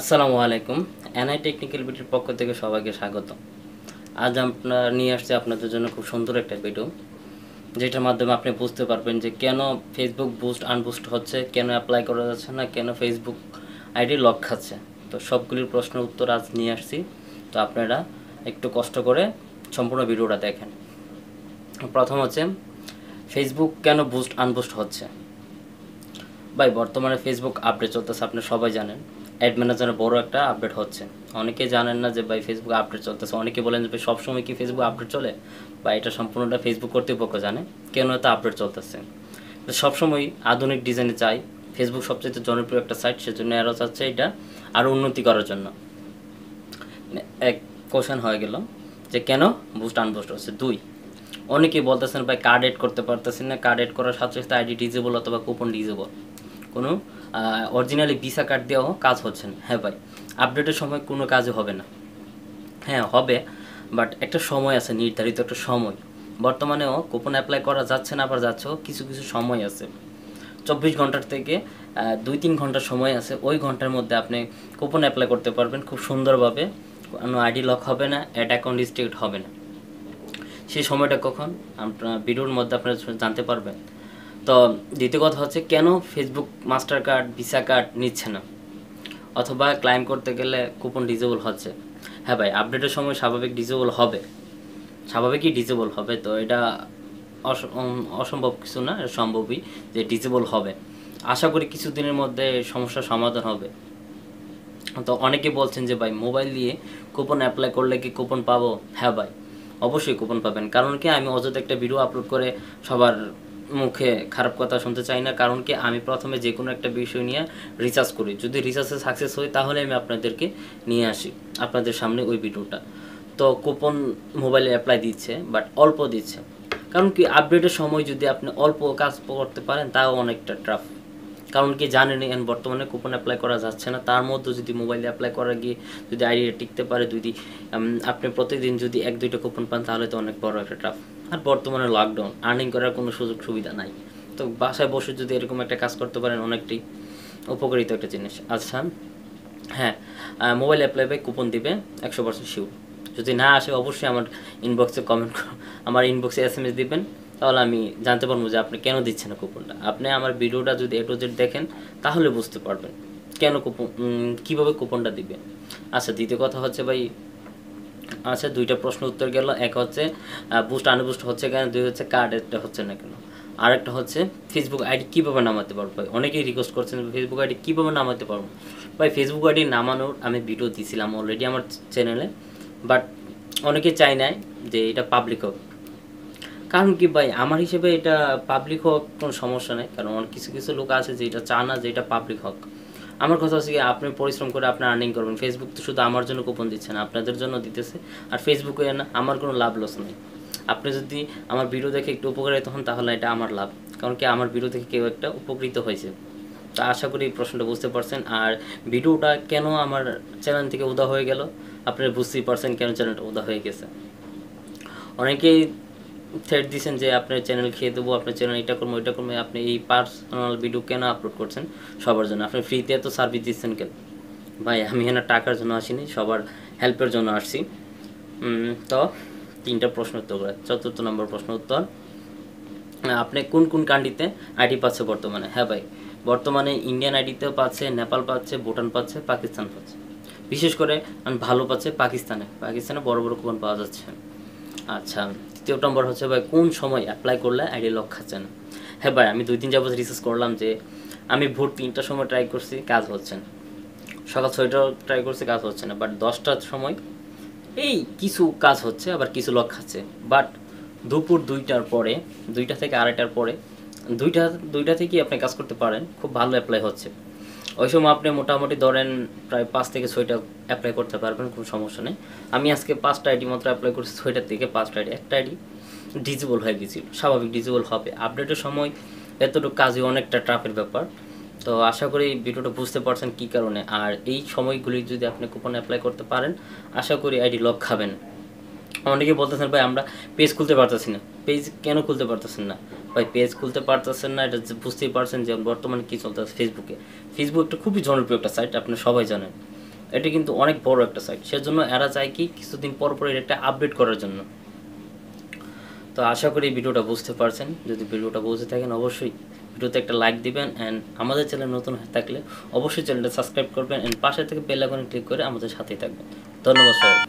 আসসালামু আলাইকুম NI technical বিডির পক্ষ থেকে সবাইকে স্বাগত। আজ আমরা নিয়ে আসছি আপনাদের জন্য খুব সুন্দর একটা ভিডিও, যেটার মাধ্যমে আপনি বুঝতে পারবেন যে কেন ফেসবুক বুস্ট আনবুস্ট হচ্ছে, কেন অ্যাপ্লাই করা যাচ্ছে না, কেন ফেসবুক আইডি লক খাচ্ছে। তো সবগুলির প্রশ্নের উত্তর আজ নিয়ে আসছি, তো আপনারা একটু কষ্ট করে সম্পূর্ণ ভিডিওটা দেখেন। প্রথম হচ্ছে ফেসবুক কেন বুস্ট আনবুস্ট হচ্ছে। ভাই, বর্তমানে ফেসবুক আপডেট চলতেছে, আপনি সবাই জানেন। অ্যাড ম্যানেজারে বড় একটা আপডেট হচ্ছে, অনেকে জানেন না যে ভাই ফেসবুক আপডেট চলতেছে। অনেকে বলেন যে ভাই সবসময় কি ফেসবুক আপডেট চলে? বা এটা সম্পূর্ণটা ফেসবুক কর্তৃপক্ষ জানে কেন এত আপডেট চলতেছে। সবসময় আধুনিক ডিজাইনে চাই, ফেসবুক সবচেয়ে জনপ্রিয় একটা সাইট, সেজন্য এরা চাচ্ছে এটা আরও উন্নতি করার জন্য। এক কোশ্চেন হয়ে গেল যে কেন বুস্ট আনবুস্ট হচ্ছে। দুই, অনেকেই বলতেছেন ভাই কার্ড এড করতে পারতেছেন না, কার্ড এড করার সাথে সাথে আইডি ডিজেবল অথবা কুপন ডিজেবল, কোনো অরিজিনালি ভিসা কার্ড দেওয়াও কাজ হচ্ছে না। হ্যাঁ ভাই, আপডেটের সময় কোনো কাজে হবে না। হ্যাঁ হবে, বাট একটা সময় আছে, নির্ধারিত একটা সময়। বর্তমানেও কুপন অ্যাপ্লাই করা যাচ্ছে না, আবার যাচ্ছেও। কিছু কিছু সময় আছে, 24 ঘন্টার থেকে 2-3 ঘন্টা সময় আছে। ওই ঘন্টার মধ্যে আপনি কুপন অ্যাপ্লাই করতে পারবেন খুব সুন্দরভাবে, কোনো আইডি লক হবে না, অ্যাড অ্যাকাউন্ট রিস্ট্রিক্ট হবে না। সেই সময়টা কখন আপনার ভিডিওর মধ্যে আপনারা জানতে পারবেন। তো দ্বিতীয় কথা হচ্ছে কেন Facebook master card visa card নিচ্ছে না, অথবা ক্লাইম করতে গেলে কুপন ডিজেবল হচ্ছে। হ্যাঁ ভাই, আপডেটের সময় স্বাভাবিক ডিজেবল হবে, স্বাভাবিকই ডিজেবল হবে। তো এটা অসম্ভব কিছু না, এটা সম্ভবই যে ডিজেবল হবে। আশা করি কিছুদিনের মধ্যে সমস্যার সমাধান হবে। তো অনেকে বলছেন যে ভাই মোবাইল দিয়ে কুপন অ্যাপ্লাই করলে কি কুপন পাবো? হ্যাঁ ভাই, অবশ্যই কুপন পাবেন। কারণ কি, আমি অযথা একটা ভিডিও আপলোড করে সবার মুখে খারাপ কথা শুনতে চাই না। কারণ কি, আমি প্রথমে যে কোনো একটা বিষয় নিয়ে রিসার্চ করি, যদি রিসার্চে সাকসেস হই তাহলে আমি আপনাদেরকে নিয়ে আসি আপনাদের সামনে ওই ভিডিওটা। তো কুপন মোবাইলে অ্যাপ্লাই দিচ্ছে, বাট অল্প দিচ্ছে। কারণ কি, আপডেটের সময় যদি আপনি অল্প কাজ করতে পারেন তাও অনেকটা ট্রাফ। কারণ কি, জানেনি এখন বর্তমানে কুপন অ্যাপ্লাই করা যাচ্ছে না, তার মধ্যে যদি মোবাইলে অ্যাপ্লাই করা গিয়ে যদি আইডিয়া টিকতে পারে, যদি আপনি প্রতিদিন যদি 1-2টা কুপন পান তাহলে তো অনেক বড় একটা ট্রাফ। আর বর্তমানে লকডাউন, আর্নিং করার কোনো সুযোগ সুবিধা নাই। তো বাসায় বসে যদি এরকম একটা কাজ করতে পারেন, অনেকটাই উপকারিত একটা জিনিস। আচ্ছা হ্যাঁ, মোবাইল অ্যাপ্লাই বাই কুপন দিবে 100% শিওর। যদি না আসে অবশ্যই আমার ইনবক্সে কমেন্ট, আমার ইনবক্সে SMS দিবেন, তাহলে আমি জানতে পারবো যে আপনি কেন দিচ্ছেন কুপনটা। আপনি আমার ভিডিওটা যদি A to Z দেখেন তাহলে বুঝতে পারবেন কেন কুপন, কীভাবে কুপনটা দিবেন। আচ্ছা, দ্বিতীয় কথা হচ্ছে ভাই, আচ্ছা 2টা প্রশ্ন উত্তর গেল। এক হচ্ছে বুস্ট আনবুস্ট হচ্ছে কেন, 2 হচ্ছে কার্ড এটা হচ্ছে না কেন, আর একটা হচ্ছে ফেসবুক আইডি কীভাবে নামাতে পারবো। ভাই অনেকেই রিকোয়েস্ট করছেন ফেসবুক আইডি কীভাবে নামাতে পারবো। ভাই ফেসবুক আইডি নামানোর আমি ভিডিও দিয়েছিলাম অলরেডি আমার চ্যানেলে, বাট অনেকে চাই নাই যে এটা পাবলিক হোক। কারণ কি ভাই, আমার হিসেবে এটা পাবলিক হোক কোনো সমস্যা নেই। কারণ কিছু কিছু লোক আছে যে এটা চায় না যে এটা পাবলিক হোক। আমার কথা হচ্ছে কি, আপনি পরিশ্রম করে আপনি আর্নিং করবেন। ফেসবুক তো শুধু আমার জন্য কুপন দিচ্ছে না, আপনাদের জন্য দিতেছে। আর ফেসবুকে না আমার কোনো লাভ লস নেই। আপনি যদি আমার ভিডিও দেখে একটু উপকারিত হন তাহলে এটা আমার লাভ। কারণ কি, আমার ভিডিও থেকে কেউ একটা উপকৃত হয়েছে। তো আশা করি এই প্রশ্নটা বুঝতে পারছেন। আর ভিডিওটা কেন আমার চ্যানেল থেকে উদা হয়ে গেল আপনারা বুঝতেই পারছেন কেন চ্যানেলটা উদা হয়ে গেছে। অনেকেই থ্রেড দিচ্ছেন যে আপনার চ্যানেল খেয়ে দেবো, আপনার চ্যানেল এটা করবো ওইটা করবো, আপনি এই পার্সোনাল ভিডিও কেন আপলোড করছেন সবার জন্য, আপনি ফ্রিতে এত সার্ভিস দিচ্ছেন কেন? ভাই আমি এখানে টাকার জন্য আসিনি, সবার হেল্পের জন্য আসছি। তো 3টা প্রশ্ন উত্তর করে 4th নম্বর প্রশ্ন উত্তর, আপনি কোন কোন কান্ট্রিতে আইডি পাচ্ছে বর্তমানে? হ্যাঁ ভাই, বর্তমানে ইন্ডিয়ান আইডিতেও পাচ্ছে, নেপাল পাচ্ছে, ভুটান পাচ্ছে, পাকিস্তান পাচ্ছে। বিশেষ করে ভালো পাচ্ছে পাকিস্তানে, পাকিস্তানে বড় বড় কুপন পাওয়া যাচ্ছে। আচ্ছা 3rd নম্বর হচ্ছে ভাই কোন সময় অ্যাপ্লাই করলে আইডি লক খাচ্ছে না? হ্যাঁ ভাই, আমি 2-3 যাবত রিসার্চ করলাম যে আমি ভোর 3টার সময় ট্রাই করছি, কাজ হচ্ছে না। সকাল 6টাও ট্রাই করছি, কাজ হচ্ছে না। বাট 10টার সময় এই কিছু কাজ হচ্ছে, আবার কিছু লক খাচ্ছে। বাট দুপুর 2টার পরে, 2টা থেকে আড়াইটার পরে, 2টা থেকে আপনি কাজ করতে পারেন, খুব ভালো অ্যাপ্লাই হচ্ছে। ওই সময় আপনি মোটামুটি ধরেন প্রায় 5 থেকে 6টা অ্যাপ্লাই করতে পারবেন, কোনো সমস্যা নেই। আমি আজকে 5টা আইডি মাত্র অ্যাপ্লাই করছি, 6টার থেকে 5টা আইডি, একটা আইডি ডিজেবল হয়ে গেছিল। স্বাভাবিক ডিজেবল হবে, আপডেটের সময় এতটুকু কাজই অনেকটা ট্রাফের ব্যাপার। তো আশা করি ভিডিওটা বুঝতে পারছেন কী কারণে। আর এই সময়গুলি যদি আপনি কুপন অ্যাপ্লাই করতে পারেন আশা করি আইডি লক খাবেন। অনেকে বলতেছেন ভাই আমরা পেজ খুলতে পারতেছি না, পেজ কেন খুলতে পারতেছেন না? ভাই পেজ খুলতে পারতেছেন না এটা বুঝতেই পারছেন যে বর্তমানে কী চলতেছে ফেসবুকে। ফেসবুক একটা খুবই জনপ্রিয় একটা সাইট, আপনি সবাই জানেন। एटी किन्तु अनेक बड़ो एक साइट सेजोन्नो एरा चाय कि किछुदिन पर पर एटा आपडेट करार जोन्नो। तो आशा करी भिडियोटा बुझते पारछेन, यदि भिडियोटा बुझे थाकेन अवश्यई भिडियोते एकटा लाइक दिबेन एंड आमादेर चैनेल नतुन थाकले अवश्यई चैनेलटा सबस्क्राइब करबेन एंड पाशे थेके बेल आइकने क्लिक करे आमादेर साथेई थाकबेन। धन्यवाद सबाइके।